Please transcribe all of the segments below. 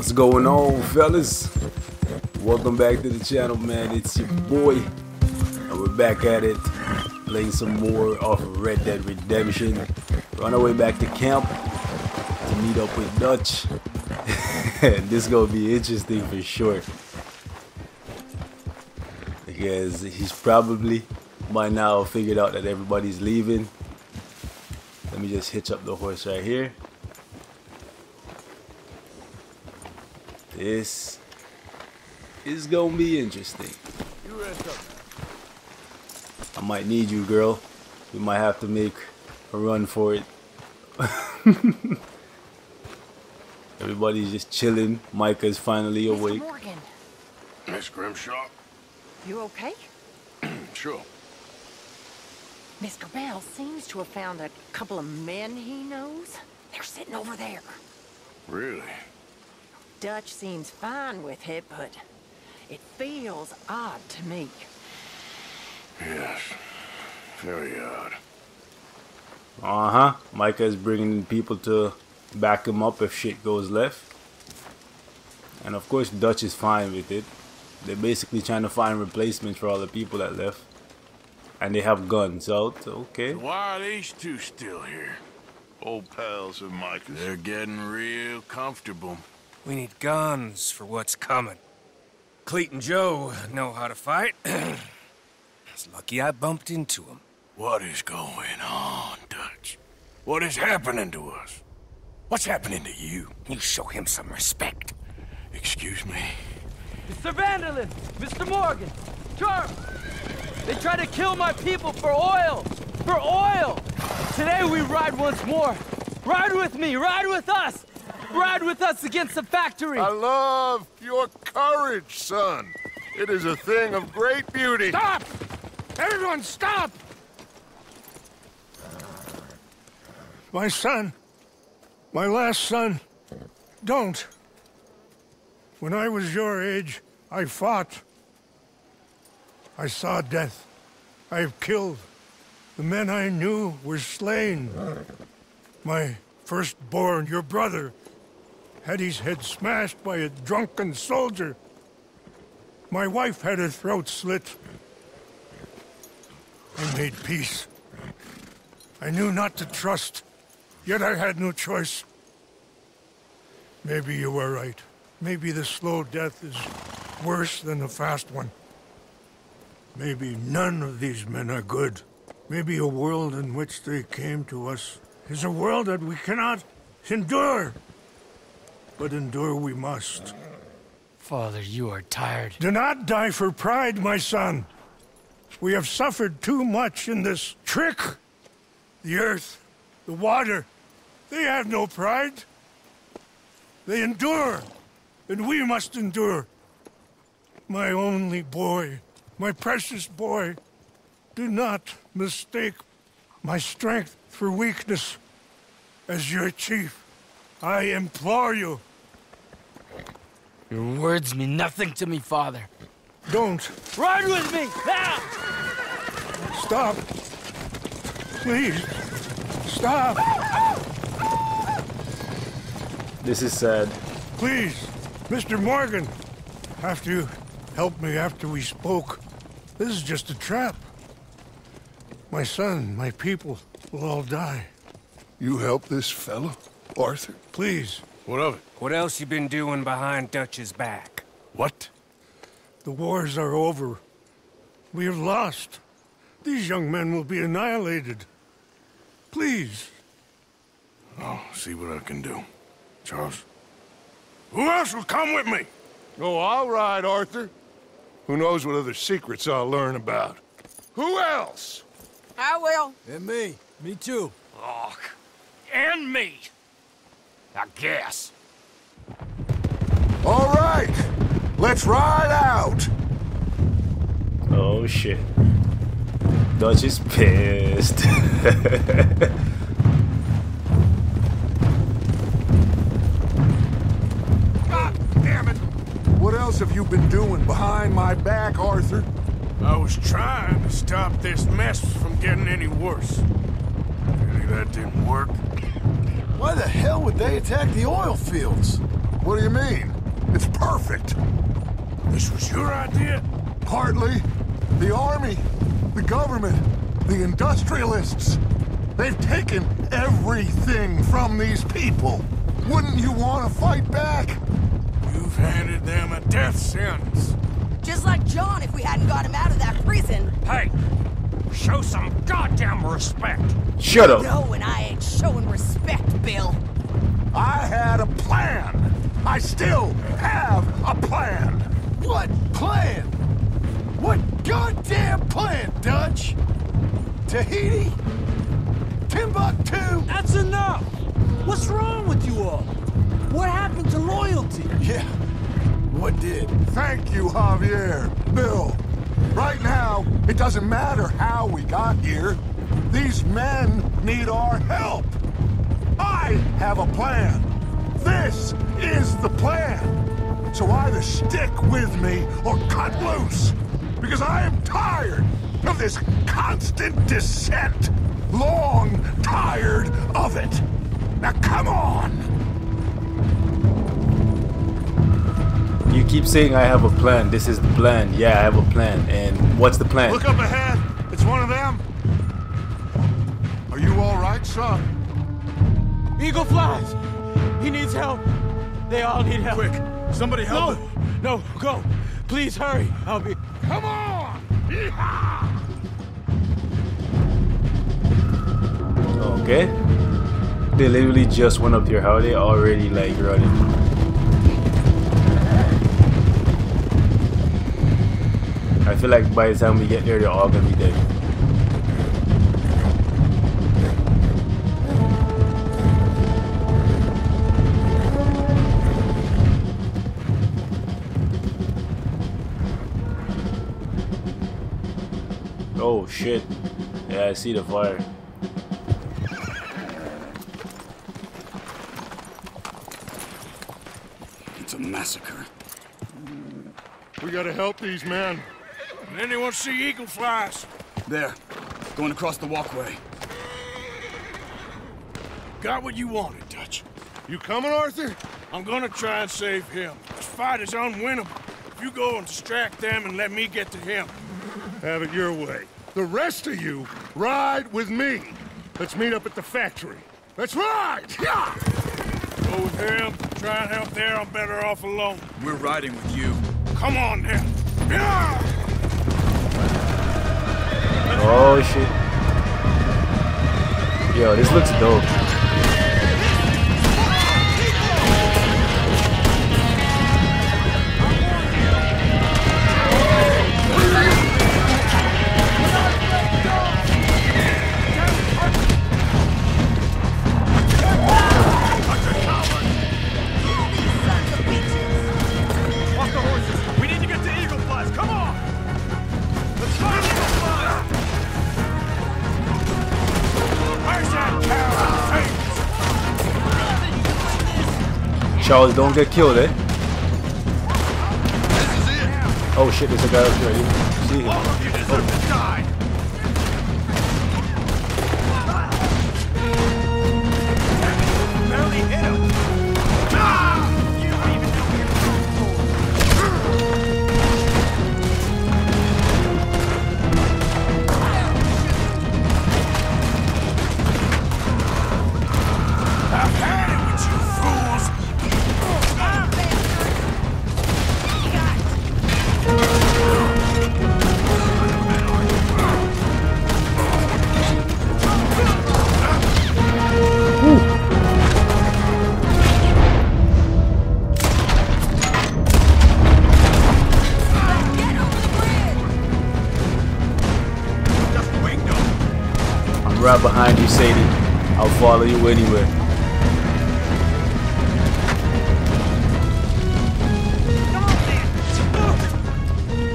What's going on, fellas? Welcome back to the channel, man. It's your boy, and we're back at it, playing some more off of Red Dead Redemption. We're on our way back to camp to meet up with Dutch. This is gonna be interesting for sure, because he's probably by now figured out that everybody's leaving. Let me just hitch up the horse right here. This is gonna be interesting. I might need you, girl. We might have to make a run for it. Everybody's just chilling. Micah's finally awake. Mr. Morgan. Miss Grimshaw. You okay? Sure. Mr. Bell seems to have found a couple of men he knows. They're sitting over there. Really? Dutch seems fine with it, but it feels odd to me. Yes, very odd. Micah's bringing people to back him up if shit goes left. And of course, Dutch is fine with it. They're basically trying to find replacements for all the people that left. And they have guns out, okay. So why are these two still here? Old pals of Micah's. They're getting real comfortable. We need guns for what's coming. Cleet and Joe know how to fight. It's lucky I bumped into them. What is going on, Dutch? What is happening to us? What's happening to you? You show him some respect. Excuse me? Mr. Vanderlyn! Mr. Morgan! Charles! They try to kill my people for oil! For oil! Today we ride once more. Ride with me! Ride with us! Ride with us against the factory! I love your courage, son. It is a thing of great beauty. Stop! Everyone, stop! My son. My last son. Don't. When I was your age, I fought. I saw death. I have killed. The men I knew were slain. My firstborn, your brother, had his head smashed by a drunken soldier. My wife had her throat slit. I made peace. I knew not to trust, yet I had no choice. Maybe you were right. Maybe the slow death is worse than the fast one. Maybe none of these men are good. Maybe a world in which they came to us is a world that we cannot endure. But endure we must. Father, you are tired. Do not die for pride, my son. We have suffered too much in this trick. The earth, the water, they have no pride. They endure, and we must endure. My only boy, my precious boy, do not mistake my strength for weakness. As your chief, I implore you. Your words mean nothing to me, Father. Don't. Ride with me! Now! Stop. Please. Stop. This is sad. Please, Mr. Morgan. After you helped me after we spoke, this is just a trap. My son, my people will all die. You help this fellow, Arthur? Please. What of it? What else you been doing behind Dutch's back? What? The wars are over. We have lost. These young men will be annihilated. Please. I'll see what I can do. Charles. Who else will come with me? Oh, I'll ride, Arthur. Who knows what other secrets I'll learn about. Who else? I will. And me. Me too. Oh, and me. I guess. All right, let's ride out. Oh shit! Dutch is pissed. God damn it! What else have you been doing behind my back, Arthur? I was trying to stop this mess from getting any worse. Really, that didn't work. Why the hell would they attack the oil fields? What do you mean? It's perfect. This was your idea? Partly. The army, the government, the industrialists. They've taken everything from these people. Wouldn't you want to fight back? You've handed them a death sentence. Just like John, if we hadn't got him out of that prison. Hey, show some goddamn respect. Shut up. No, and I ain't showing respect, Bill. I had a plan. I still have a plan. What plan? What goddamn plan, Dutch? Tahiti? Timbuktu? That's enough. What's wrong with you all? What happened to loyalty? Yeah, what did? Thank you, Javier, Bill. Right now, it doesn't matter how we got here. These men need our help. I have a plan. This is the plan. So either stick with me or cut loose. Because I am tired of this constant dissent. Long tired of it. Now come on! You keep saying I have a plan. This is the plan. Yeah, I have a plan. And what's the plan? Look up ahead. It's one of them. Are you all right, son? Eagle Flies. He needs help. They all need help. Quick, somebody help him. No, go. Please hurry. I'll be... Come on! Yeehaw! Okay. They literally just went up here. How are they already like running? I feel like by the time we get there, they're all gonna be dead. Oh shit! Yeah, I see the fire. Massacre. We gotta help these men. And anyone see Eagle Flies? There. Going across the walkway. Got what you wanted, Dutch. You coming, Arthur? I'm gonna try and save him. This fight is unwinnable. If you go and distract them and let me get to him. Have it your way. The rest of you, ride with me. Let's meet up at the factory. Let's ride! Yeah! Go with him. Try and help there, I'm better off alone. We're riding with you. Come on now. Oh shit. Yo, this looks dope. Charles, don't get killed, eh? This is it. Oh shit, there's a guy up here. See him. All of you deserve to die. Barely hit him. You don't even know where you're going. I've had it with you fools. Right behind you, Sadie. I'll follow you anywhere. Come on, man.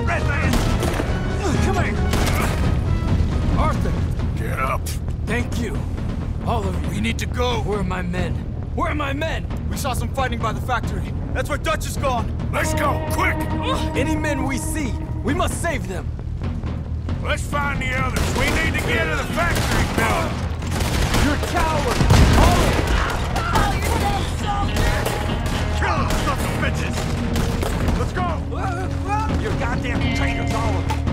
Red Man. Come here. Arthur. Get up. Thank you. All of you. We need to go. Where are my men? Where are my men? We saw some fighting by the factory. That's where Dutch is gone. Let's go, quick. Any men we see, we must save them. Let's find the others. We need to get to the factory now. You're cowards. Hold it. Kill him. damages! Let's go! You goddamn traitors, all of them!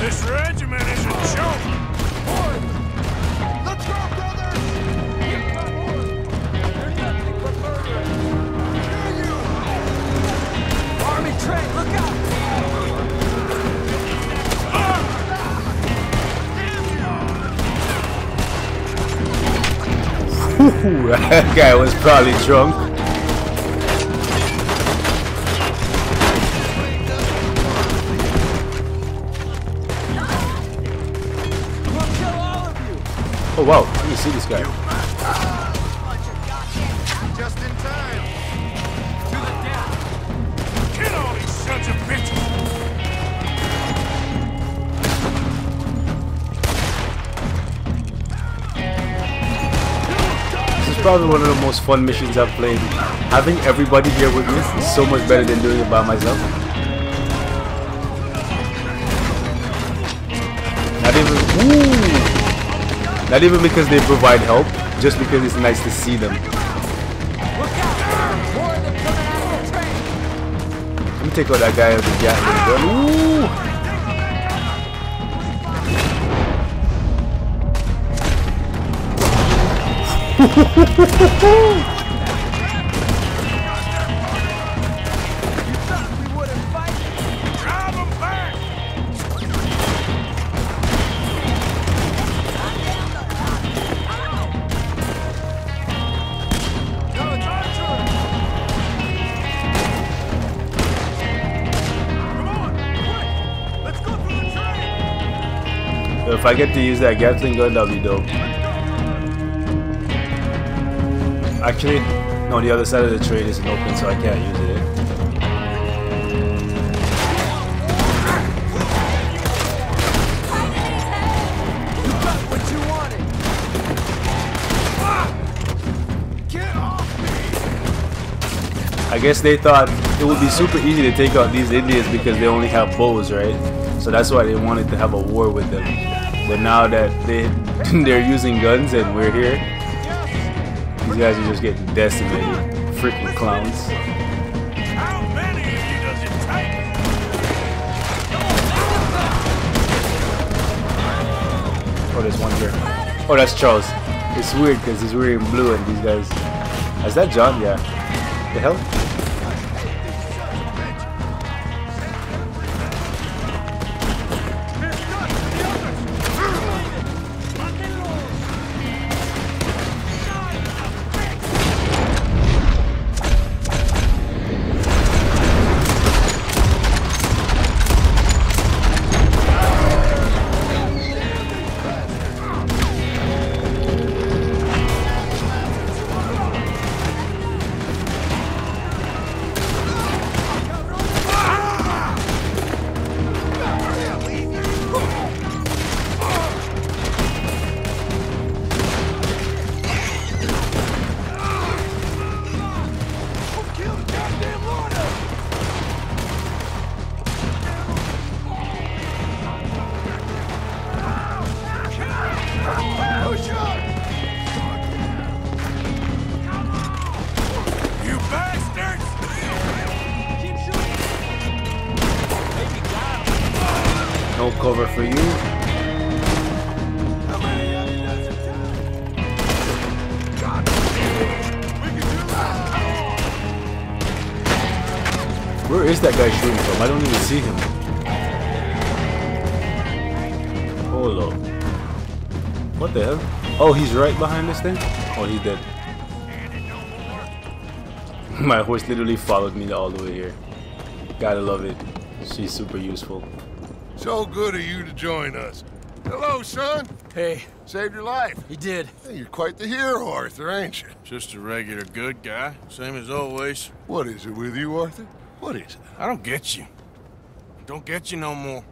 This regiment is a joke! Boys! Let's go, brothers! You're not horse! You're nothing but murderers! Hear you! Army train, look out! Ooh, that guy was probably drunk. Oh wow, I need to see this guy. Just in time. To the death. Get all these sons of bitches. This is probably one of the most fun missions I've played. Having everybody here with me is so much better than doing it by myself. Not even because they provide help, just because it's nice to see them. Let me take out that guy with the Gatling gun. Ooh! If I get to use that Gatling gun, that'll be dope. Actually, no, the other side of the train isn't open, so I can't use it. You got what you wanted. Get off me. I guess they thought it would be super easy to take out these Indians because they only have bows, right? So that's why they wanted to have a war with them. But now that they're using guns and we're here, these guys are just getting decimated. Freaking clowns. How many of you does it take? Oh, there's one here. Oh, that's Charles. It's weird because he's wearing blue and these guys... Is that John? Yeah. The hell? Cover for you. Where is that guy shooting from? I don't even see him. Hold up. What the hell? Oh, he's right behind this thing? Oh, he's dead. My horse literally followed me all the way here. Gotta love it. She's super useful. So good of you to join us. Hello, son. Hey. Saved your life. He did. Hey, you're quite the hero, Arthur, ain't you? Just a regular good guy. Same as always. What is it with you, Arthur? What is it? I don't get you. Don't get you no more.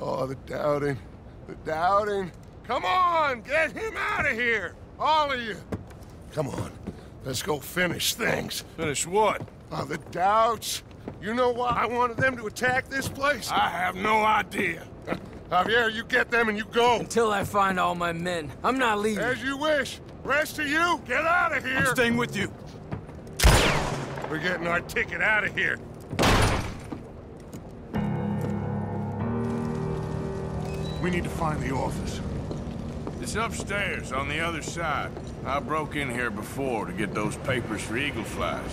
Oh, the doubting. The doubting. Come on! Get him out of here! All of you! Come on. Let's go finish things. Finish what? Oh, the doubts. You know why I wanted them to attack this place? I have no idea. Javier, you get them and you go. Until I find all my men. I'm not leaving. As you wish. Rest of you, get out of here. I'm staying with you. We're getting our ticket out of here. We need to find the office. It's upstairs, on the other side. I broke in here before to get those papers for Eagle Flies.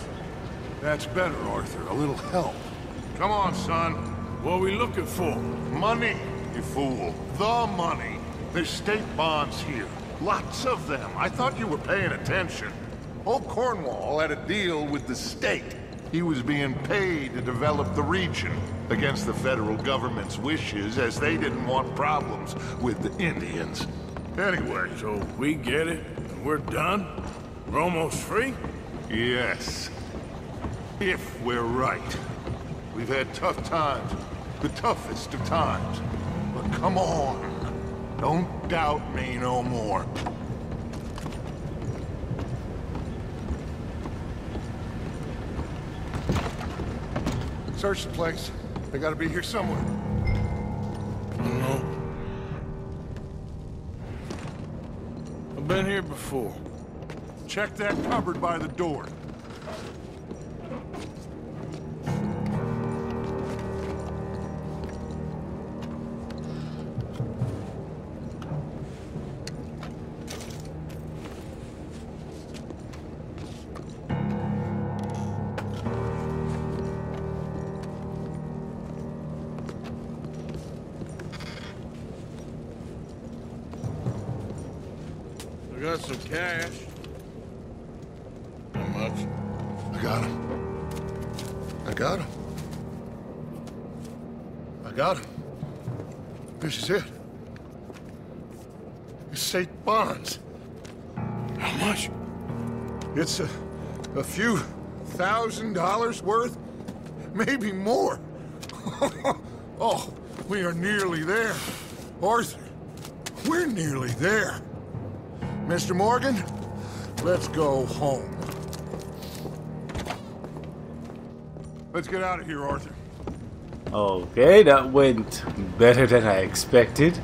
That's better, Arthur. A little help. Come on, son. What are we looking for? Money, you fool. The money. There's state bonds here. Lots of them. I thought you were paying attention. Old Cornwall had a deal with the state. He was being paid to develop the region against the federal government's wishes, as they didn't want problems with the Indians. Anyway, so we get it, and we're done? We're almost free? Yes. If we're right. We've had tough times. The toughest of times. But come on. Don't doubt me no more. Search the place. They gotta be here somewhere. I don't know. I've been here before. Check that cupboard by the door. Got some cash. How much? I got him. This is it. It's state bonds. How much? It's a few $1,000s worth, maybe more. Oh, we are nearly there. Arthur, we're nearly there. Mr. Morgan, let's go home. Let's get out of here, Arthur. Okay, that went better than I expected.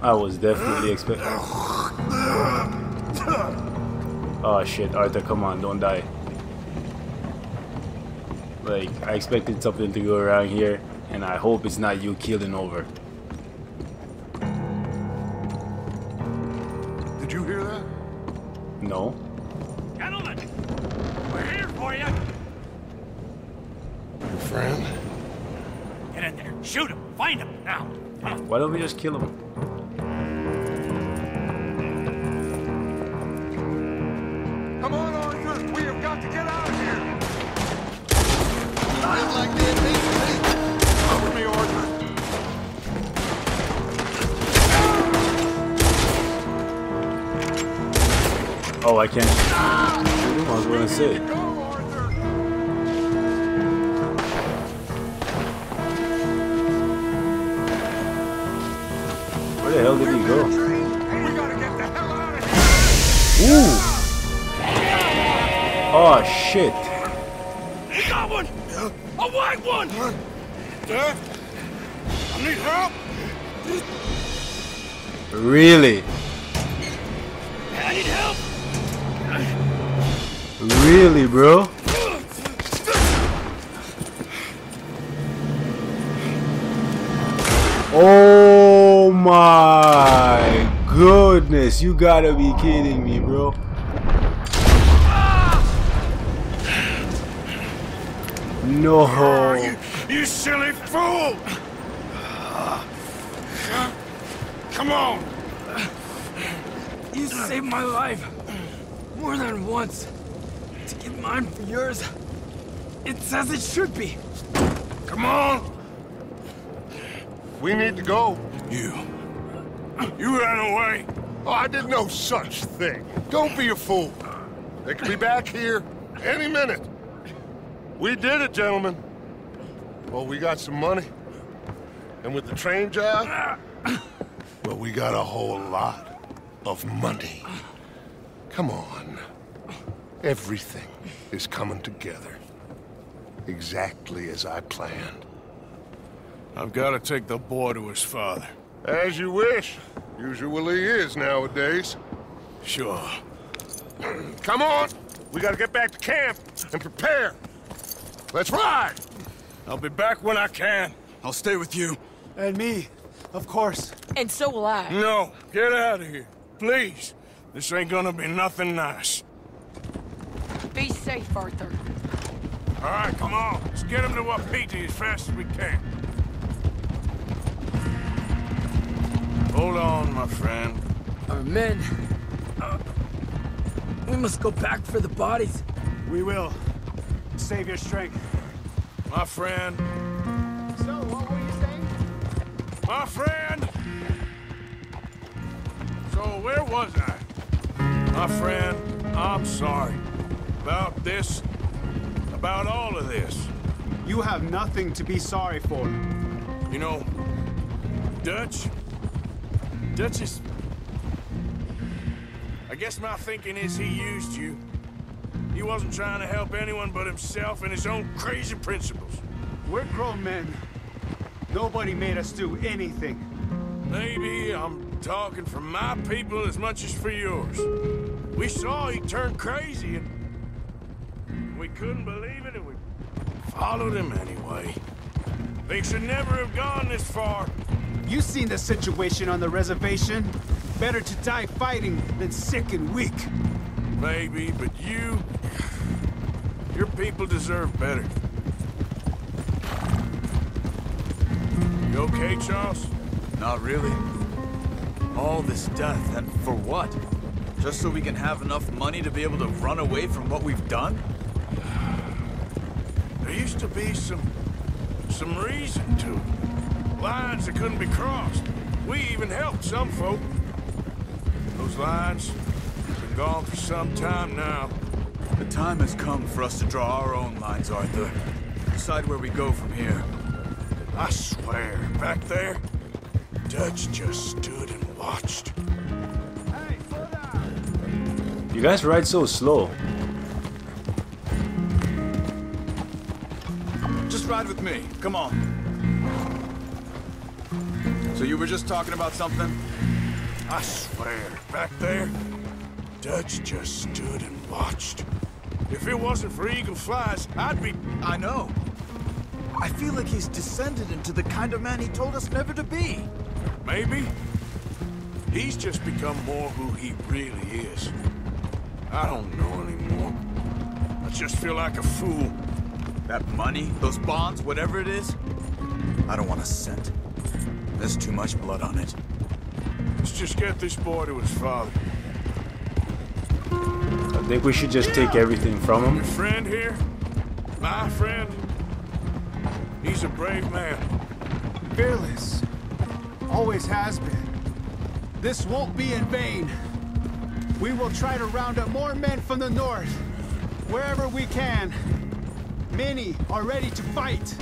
I was definitely expecting... Oh shit, Arthur, come on, don't die. Like, I expected something to go around here, and I hope it's not you keeling over. You hear that? No. Gentlemen, we're here for you. Your friend? Get in there. Shoot him. Find him now. Why don't we just kill him? Come on, Arthur. We have got to get out of here. I am like dead meat. Cover me, Arthur. Oh, I can't. I was gonna say. Where the hell did he go? Ooh! Oh shit! He got one. A white one. I need help. Really? I need help. Really, bro? Oh my goodness, you gotta be kidding me, bro. No. You silly fool! Come on! You saved my life more than once. To get mine for yours, it's as it should be. Come on! We need to go. You ran away. Oh, I did no such thing. Don't be a fool. They could be back here any minute. We did it, gentlemen. Well, we got some money. And with the train job, well, we got a whole lot of money. Come on. Everything is coming together, exactly as I planned. I've got to take the boy to his father. As you wish. Usually is nowadays. Sure. Come on! We gotta get back to camp and prepare. Let's ride! I'll be back when I can. I'll stay with you. And me, of course. And so will I. No, get out of here. Please. This ain't gonna be nothing nice. Be safe, Arthur. All right, come on. Let's get him to Wapiti as fast as we can. Hold on, my friend. Our men... we must go back for the bodies. We will. Save your strength. My friend. So, what were you saying? My friend! So, where was I? My friend, I'm sorry. About this, about all of this. You have nothing to be sorry for. You know, Dutch is... I guess my thinking is he used you. He wasn't trying to help anyone but himself and his own crazy principles. We're grown men. Nobody made us do anything. Maybe I'm talking for my people as much as for yours. We saw he turned crazy and we couldn't believe it and we followed him anyway. Things should never have gone this far. You seen the situation on the reservation? Better to die fighting than sick and weak. Maybe, but you... your people deserve better. You okay, Charles? Not really. All this death, and for what? Just so we can have enough money to be able to run away from what we've done? There used to be some reason to it. Lines that couldn't be crossed. We even helped some folk. Those lines... gone for some time now. The time has come for us to draw our own lines, Arthur. Decide where we go from here. I swear, back there, Dutch just stood and watched. Hey, slow down! You guys ride so slow. Just ride with me. Come on. So you were just talking about something? I swear, back there, Dutch just stood and watched. If it wasn't for Eagle Flies, I'd be... I know. I feel like he's descended into the kind of man he told us never to be. Maybe. He's just become more who he really is. I don't know anymore. I just feel like a fool. That money, those bonds, whatever it is, I don't want a cent. There's too much blood on it. Let's just get this boy to his father. I think we should just take everything from him. Your friend here, my friend, he's a brave man. Fearless. Always has been. This won't be in vain. We will try to round up more men from the north, wherever we can. Many are ready to fight.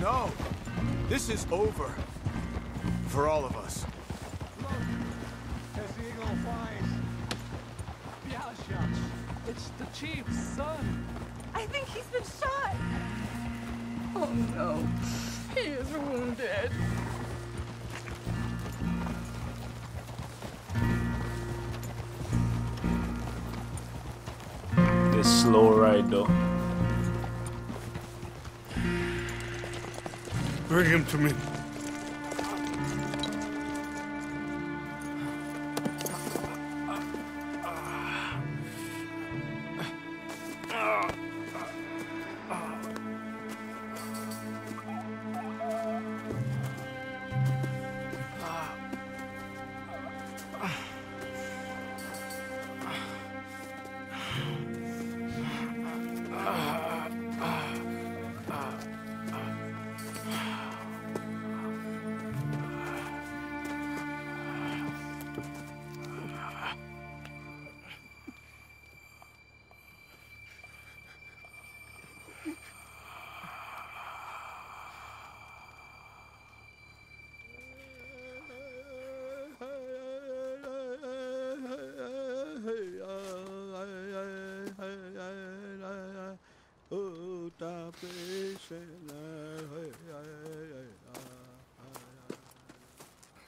No, this is over. For all of us. Look, there's the Eagle Flies. It's the chief's son. I think he's been shot. Oh no, he is wounded. This slow ride though. Bring him to me.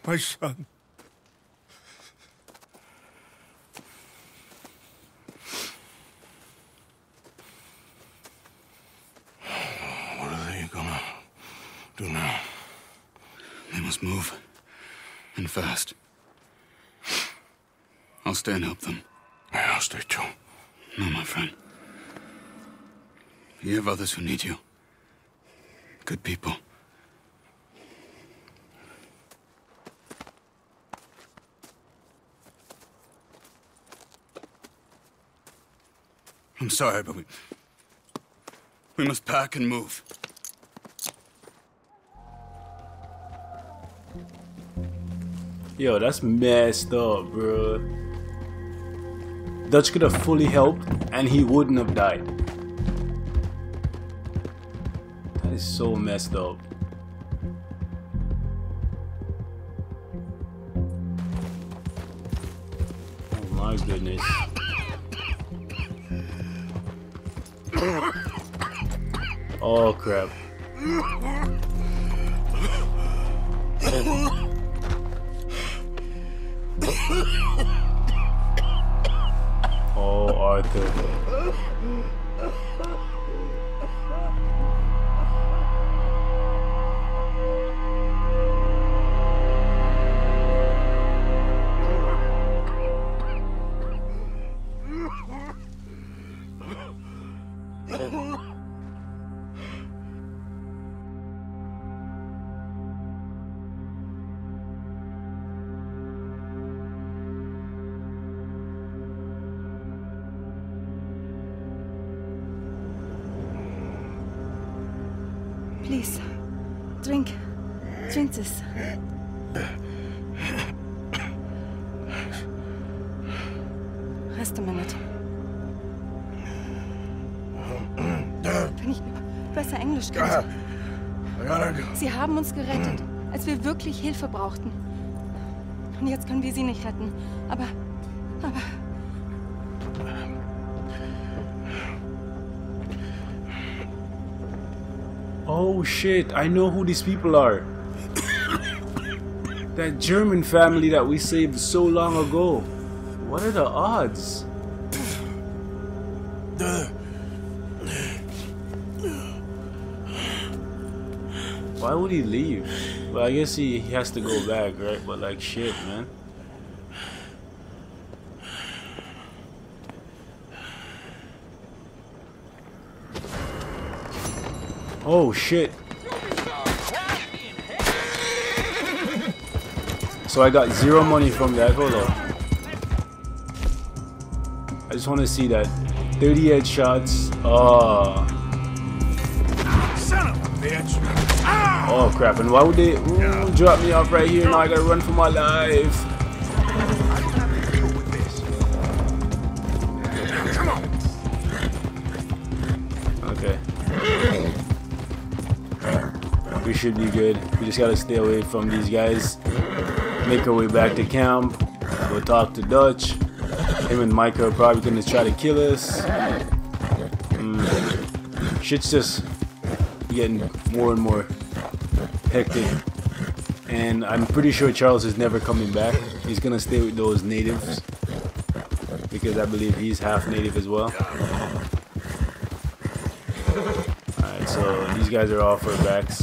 My son. I must move. And fast. I'll stay and help them. Yeah, I'll stay too. No, my friend. You have others who need you. Good people. I'm sorry, but we must pack and move. Yo, that's messed up, bro. Dutch could have fully helped, and he wouldn't have died. That is so messed up. Oh my goodness. Oh crap. Oh, Arthur. Please, drink this. Rest a minute. Wenn ich besser Englisch könnte. Sie haben uns gerettet, als wir wirklich Hilfe brauchten. Und jetzt können wir sie nicht retten. Aber... Oh shit, I know who these people are. That German family that we saved so long ago. What are the odds? Why would he leave? Well, I guess he has to go back, right? But like shit, man. Oh shit. So I got zero money from that. Hold on. I just want to see that. 30 headshots. Oh. Son of a bitch. Oh crap. And why would they drop me off right here? Now I gotta run for my life. Should be good. We just gotta stay away from these guys. Make our way back to camp. We'll talk to Dutch. Him and Micah are probably gonna try to kill us. Shit's just getting more and more hectic. And I'm pretty sure Charles is never coming back. He's gonna stay with those natives because I believe he's half native as well. Alright, so these guys are all for backs.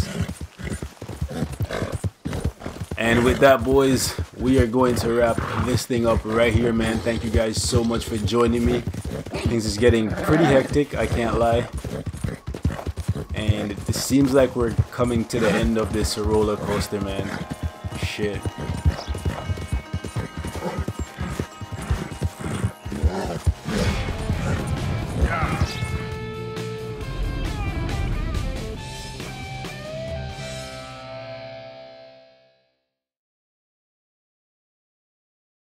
And with that, boys, we are going to wrap this thing up right here, man. Thank you guys so much for joining me. Things is getting pretty hectic, I can't lie. And it seems like we're coming to the end of this roller coaster, man. Shit.